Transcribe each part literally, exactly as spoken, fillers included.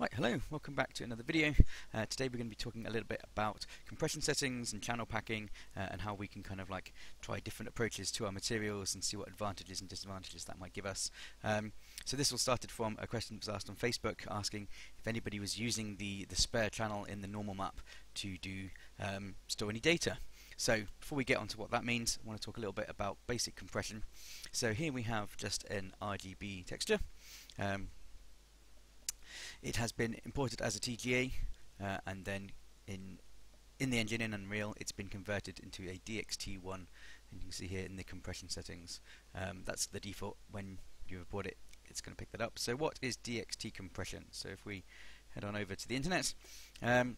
Right, hello, welcome back to another video. Uh, today we're going to be talking a little bit about compression settings and channel packing uh, and how we can kind of like try different approaches to our materials and see what advantages and disadvantages that might give us. Um, so this all started from a question that was asked on Facebook asking if anybody was using the, the spare channel in the normal map to do um, store any data. So before we get onto what that means, I want to talk a little bit about basic compression. So here we have just an R G B texture. Um, it has been imported as a T G A uh, and then in in the engine in Unreal it's been converted into a D X T one, and you can see here in the compression settings um, that's the default. When you import it, it's going to pick that up. So what is D X T compression? So if we head on over to the internet, um,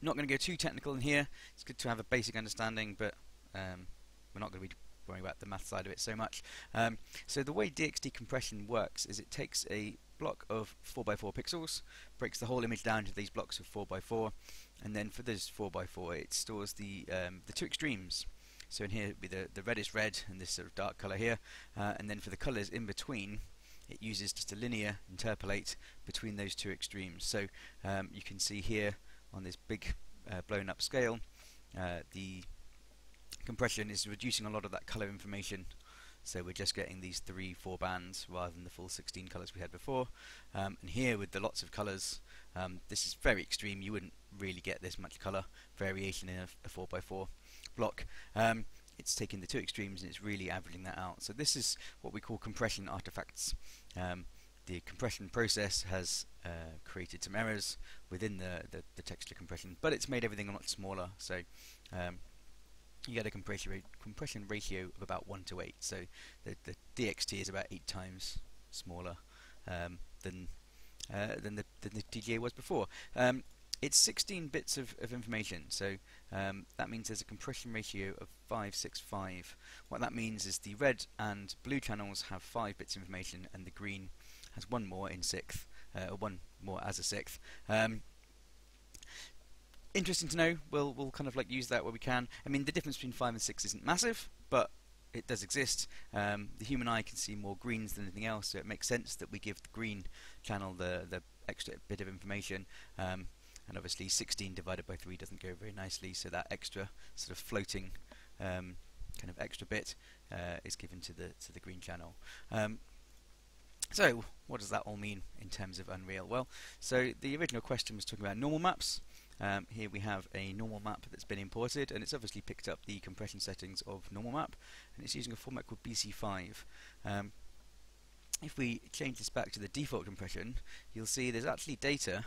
not going to go too technical in here. It's good to have a basic understanding, but um, we're not going to be worrying about the math side of it so much. Um, so the way D X T compression works is it takes a block of four by four pixels, breaks the whole image down to these blocks of four by four, and then for those four by four it stores the um, the two extremes. So in here it would be the, the reddish red and this sort of dark colour here, uh, and then for the colours in between it uses just a linear interpolate between those two extremes. So um, you can see here on this big uh, blown up scale uh, the compression is reducing a lot of that colour information. So we're just getting these three, four bands rather than the full sixteen colours we had before. Um, and here with the lots of colours, um, this is very extreme. You wouldn't really get this much colour variation in a four by four block. Um, it's taking the two extremes and it's really averaging that out. So this is what we call compression artifacts. Um, the compression process has uh, created some errors within the, the, the texture compression, but it's made everything a lot smaller. So um, you get a compression ra compression ratio of about one to eight, so the, the D X T is about eight times smaller um, than, uh, than, the, than the T G A was before. Um, it's sixteen bits of, of information, so um, that means there's a compression ratio of five six five. What that means is the red and blue channels have five bits of information and the green has one more in sixth, uh, or one more as a sixth. Um, Interesting to know. We'll we'll kind of like use that where we can. I mean, the difference between five and six isn't massive, but it does exist. Um, the human eye can see more greens than anything else, so it makes sense that we give the green channel the the extra bit of information. Um, and obviously, sixteen divided by three doesn't go very nicely, so that extra sort of floating um, kind of extra bit uh, is given to the to the green channel. Um, so what does that all mean in terms of Unreal? Well, so the original question was talking about normal maps. Um, here we have a normal map that's been imported, and it's obviously picked up the compression settings of normal map, and it's using a format called B C five. Um, if we change this back to the default compression, you'll see there's actually data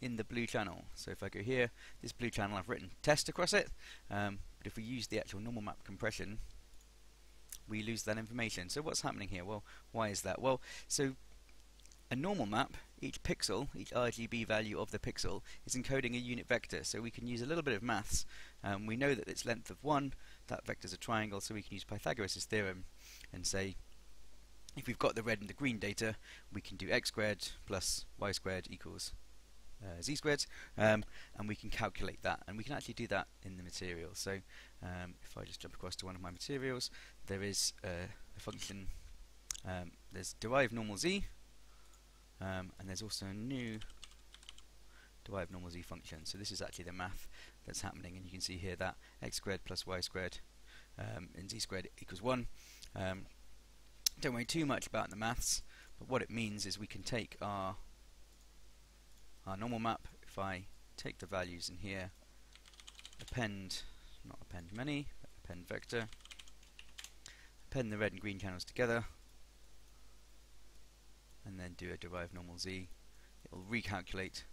in the blue channel. So if I go here, this blue channel I've written test across it, um, but if we use the actual normal map compression, we lose that information. So what's happening here? Well, why is that? Well, so a normal map, each pixel, each R G B value of the pixel is encoding a unit vector, so we can use a little bit of maths. Um, we know that its length of one, that vector's a triangle, so we can use Pythagoras' theorem and say if we've got the red and the green data, we can do x squared plus y squared equals uh, z squared, um, and we can calculate that, and we can actually do that in the material. So um, if I just jump across to one of my materials, there is uh, a function, um, there's DeriveNormalZ, Um, and there's also a new DeriveNormalZ function. So this is actually the math that's happening, and you can see here that x squared plus y squared um, and z squared equals one. Um, don't worry too much about the maths, but what it means is we can take our our normal map. If I take the values in here, append, not append many, but append vector, append the red and green channels together, and then do a DeriveNormalZ, it'll recalculate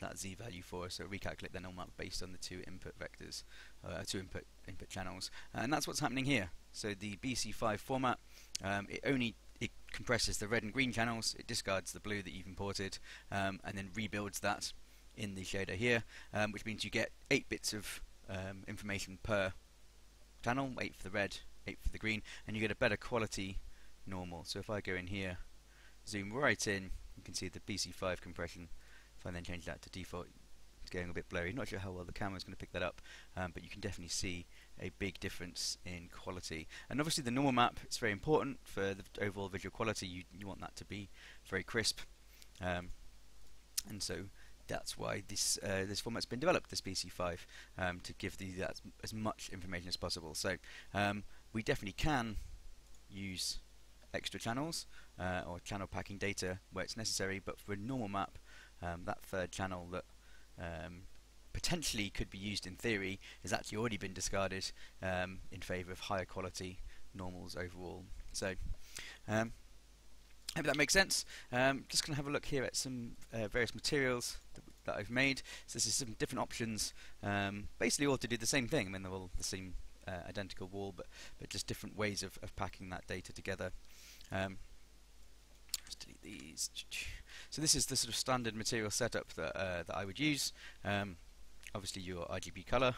that z value for us. So it'll recalculate the normal map based on the two input vectors, uh, two input input channels, and that's what's happening here. So the B C five format, um, it only it compresses the red and green channels, it discards the blue that you've imported, um, and then rebuilds that in the shader here, um, which means you get eight bits of um, information per channel, eight for the red, eight for the green, and you get a better quality normal. So if I go in here, zoom right in, you can see the B C five compression. If I then change that to default, it's getting a bit blurry. Not sure how well the camera's going to pick that up, um, but you can definitely see a big difference in quality. And obviously the normal map is very important for the overall visual quality. You, you want that to be very crisp. Um, and so that's why this uh, this format's been developed, this B C five, um, to give the that as much information as possible. So um, we definitely can use extra channels uh, or channel packing data where it's necessary, but for a normal map, um, that third channel that um, potentially could be used in theory has actually already been discarded um, in favour of higher quality normals overall. So um, hope that makes sense. Um, just going to have a look here at some uh, various materials that, that I've made. So this is some different options, um, basically all to do the same thing. I mean, they're all the same uh, identical wall, but but just different ways of, of packing that data together. Um, let's delete these. So this is the sort of standard material setup that uh, that I would use. Um, obviously, your R G B color,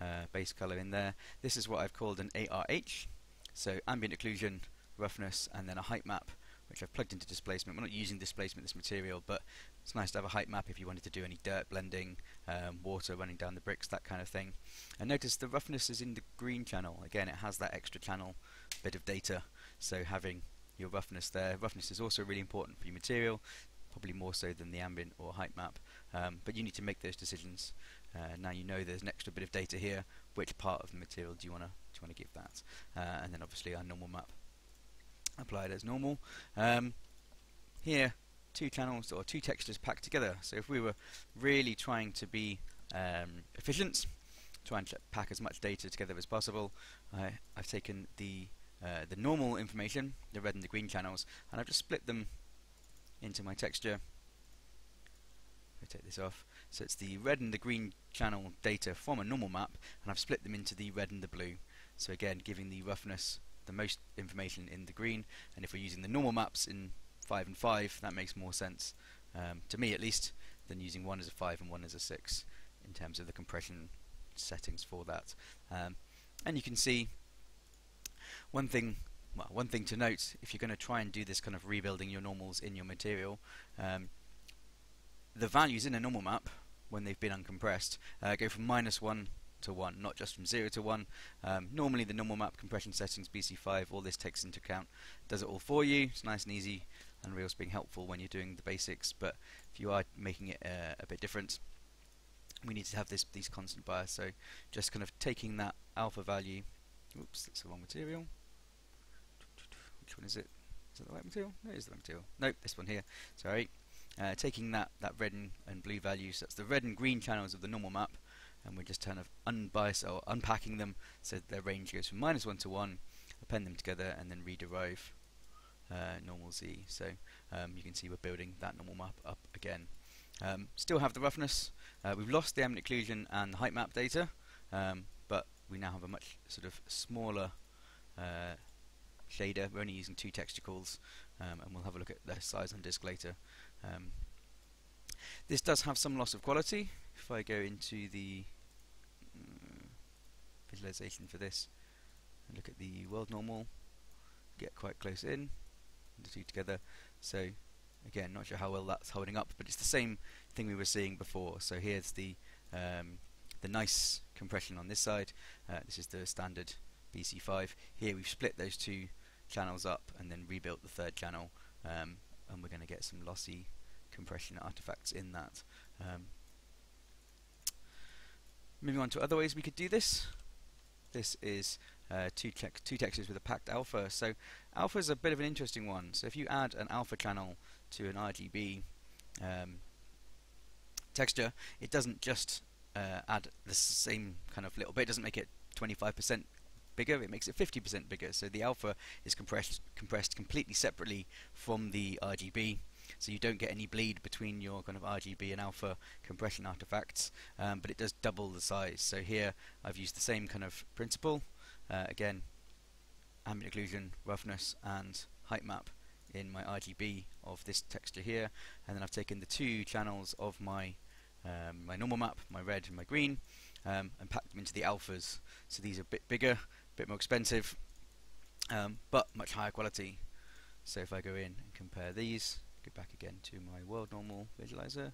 uh, base color in there. This is what I've called an A R H, so ambient occlusion, roughness, and then a height map, which I've plugged into displacement. We're not using displacement this material, but it's nice to have a height map if you wanted to do any dirt blending, um, water running down the bricks, that kind of thing. And notice the roughness is in the green channel. Again, it has that extra channel bit of data, so having your roughness there. Roughness is also really important for your material, probably more so than the ambient or height map, um, but you need to make those decisions. Uh, now you know there's an extra bit of data here, which part of the material do you want to do you want to give that? Uh, and then obviously our normal map, applied as normal. Um, here, two channels or two textures packed together. So if we were really trying to be um, efficient, try and pack as much data together as possible, uh, I've taken the uh, the normal information, the red and the green channels, and I've just split them into my texture. I'll take this off. So it's the red and the green channel data from a normal map, and I've split them into the red and the blue. So again, giving the roughness the most information in the green, and if we're using the normal maps in five and five, that makes more sense, um, to me at least, than using one as a five and one as a six in terms of the compression settings for that. Um, and you can see one thing. Well, one thing to note, if you're going to try and do this kind of rebuilding your normals in your material, um, the values in a normal map when they've been uncompressed uh, go from minus one to one, not just from zero to one. Um, normally the normal map compression settings, B C five, all this takes into account, does it all for you. It's nice and easy. Unreal's being helpful when you're doing the basics, but if you are making it uh, a bit different, we need to have this these constant bias. So just kind of taking that alpha value. Oops, that's the wrong material. Which one is it? Is that the right material? No, it is the right material. Nope, this one here. Sorry. Uh, taking that that red and, and blue values. So that's the red and green channels of the normal map. And we're just kind of unbiased or unpacking them so that their range goes from minus one to one, append them together, and then rederive uh, normal Z. So um, you can see we're building that normal map up again. Um, still have the roughness. Uh, we've lost the ambient occlusion and the height map data, um, but we now have a much sort of smaller uh, shader. We're only using two texture calls, um, and we'll have a look at their size on disk later. Um, this does have some loss of quality. If I go into the visualization for this and look at the world normal, get quite close in the two together. So again, not sure how well that's holding up, but it's the same thing we were seeing before. So here's the um, the nice compression on this side. Uh, this is the standard B C five. Here we've split those two channels up and then rebuilt the third channel, um, and we're going to get some lossy compression artifacts in that. Um, Moving on to other ways we could do this. This is uh, two, check two textures with a packed alpha. So alpha is a bit of an interesting one. So if you add an alpha channel to an R G B um, texture, it doesn't just uh, add the same kind of little bit. It doesn't make it twenty-five percent bigger. It makes it fifty percent bigger. So the alpha is compressed, compressed completely separately from the R G B. So you don't get any bleed between your kind of R G B and alpha compression artifacts, um, but it does double the size. So here I've used the same kind of principle. Uh, again, ambient occlusion, roughness, and height map in my R G B of this texture here, and then I've taken the two channels of my um, my normal map, my red and my green, um, and packed them into the alphas. So these are a bit bigger, a bit more expensive, um, but much higher quality. So if I go in and compare these. Go back again to my world normal visualizer.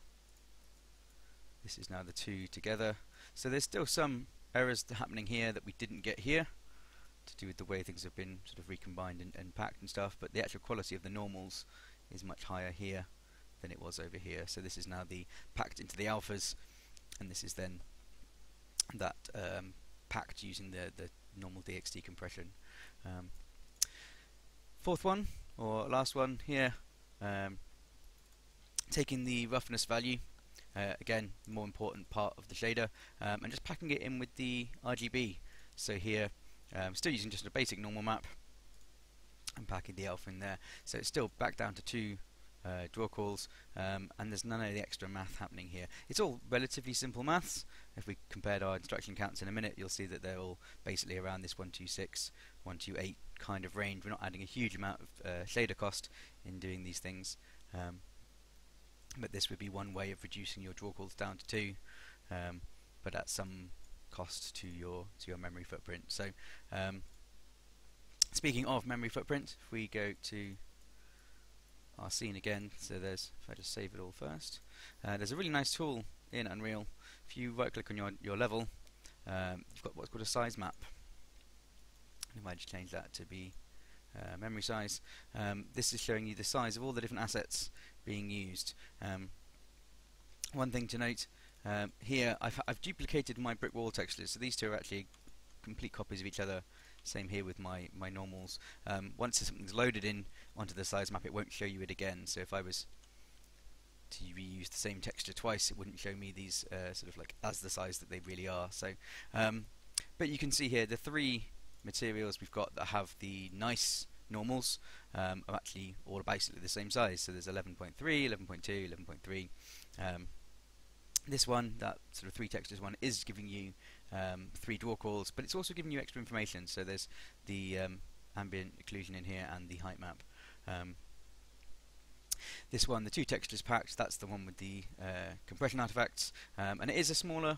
This is now the two together. So there's still some errors happening here that we didn't get here, to do with the way things have been sort of recombined and, and packed and stuff, but the actual quality of the normals is much higher here than it was over here. So this is now the packed into the alphas, and this is then that um, packed using the, the normal D X T compression. Um, fourth one, or last one here, um, taking the roughness value, uh, again, the more important part of the shader, um, and just packing it in with the R G B. So here, um, still using just a basic normal map, and packing the alpha in there. So it's still back down to two uh, draw calls, um, and there's none of the extra math happening here. It's all relatively simple maths. If we compared our instruction counts in a minute, you'll see that they're all basically around this one two six, one two eight kind of range. We're not adding a huge amount of uh, shader cost in doing these things, um, but this would be one way of reducing your draw calls down to two, um, but at some cost to your to your memory footprint. So. Um, Speaking of memory footprint, if we go to our scene again, so there's, if I just save it all first, uh, there's a really nice tool in Unreal. If you right click on your, your level, um, you've got what's called a size map. If I just change that to be uh, memory size, um, this is showing you the size of all the different assets being used. Um, one thing to note, um, here I've, I've duplicated my brick wall textures, so these two are actually complete copies of each other. Same here with my, my normals. Um, once something's loaded in onto the size map, it won't show you it again. So if I was to reuse the same texture twice, it wouldn't show me these uh, sort of like as the size that they really are. So, um, but you can see here the three materials we've got that have the nice normals um, are actually all basically the same size. So there's eleven point three, eleven point two, eleven point three. Um, this one, that sort of three textures one, is giving you Um, three draw calls, but it's also giving you extra information. So there's the um, ambient occlusion in here and the height map. Um, this one, the two textures packed, that's the one with the uh, compression artifacts, um, and it is a smaller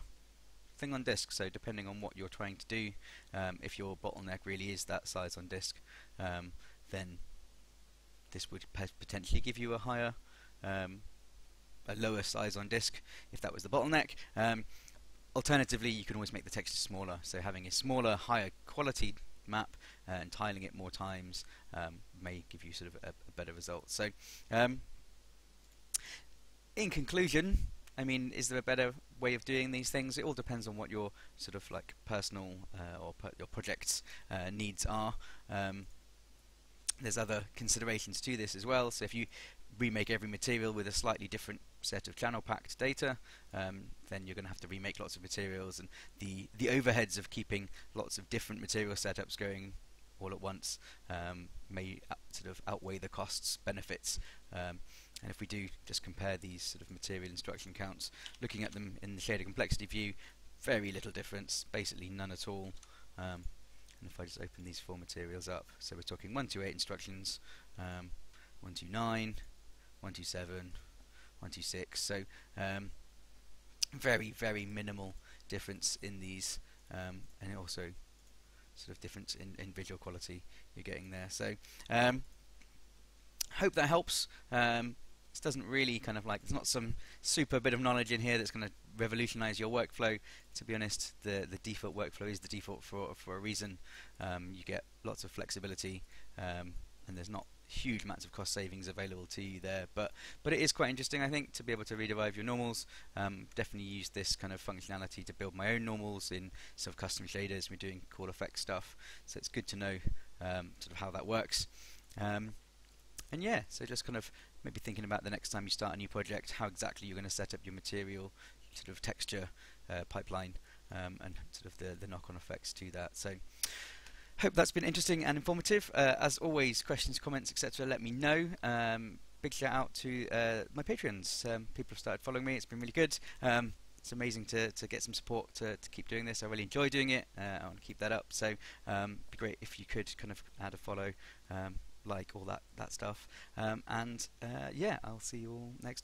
thing on disk. So depending on what you're trying to do, um, if your bottleneck really is that size on disk, um, then this would potentially give you a higher, um, a lower size on disk if that was the bottleneck. Um, Alternatively, you can always make the texture smaller, so having a smaller, higher quality map uh, and tiling it more times um, may give you sort of a, a better result. So, um, in conclusion, I mean, is there a better way of doing these things? It all depends on what your sort of like personal uh, or per your project's uh, needs are. Um, there's other considerations to this as well, so if you remake every material with a slightly different set of channel packed data, um, then you're going to have to remake lots of materials, and the the overheads of keeping lots of different material setups going all at once um, may sort of outweigh the costs benefits. Um, and if we do just compare these sort of material instruction counts, looking at them in the shader complexity view, very little difference, basically none at all. Um, and if I just open these four materials up, so we're talking one two eight instructions, um, one two nine. one two seven, one two six, so um, very, very minimal difference in these, um, and also sort of difference in, in visual quality you're getting there. So um, hope that helps. Um, this doesn't really kind of like, there's not some super bit of knowledge in here that's going to revolutionize your workflow. To be honest, the, the default workflow is the default for, for a reason. Um, you get lots of flexibility, um, and there's not huge amounts of cost savings available to you there, but but it is quite interesting, I think, to be able to rederive your normals. Um, definitely use this kind of functionality to build my own normals in sort of custom shaders. We're doing cool effects stuff, so it's good to know um, sort of how that works. Um, and yeah, so just kind of maybe thinking about the next time you start a new project, how exactly you're going to set up your material sort of texture uh, pipeline, um, and sort of the, the knock-on effects to that. So. Hope that's been interesting and informative. Uh, as always, questions, comments, et cetera, let me know. Um, big shout out to uh, my Patreons. Um, people have started following me. It's been really good. Um, it's amazing to, to get some support to, to keep doing this. I really enjoy doing it. Uh, I want to keep that up. So um, it'd be great if you could kind of add a follow, um, like, all that, that stuff. Um, and uh, yeah, I'll see you all next time.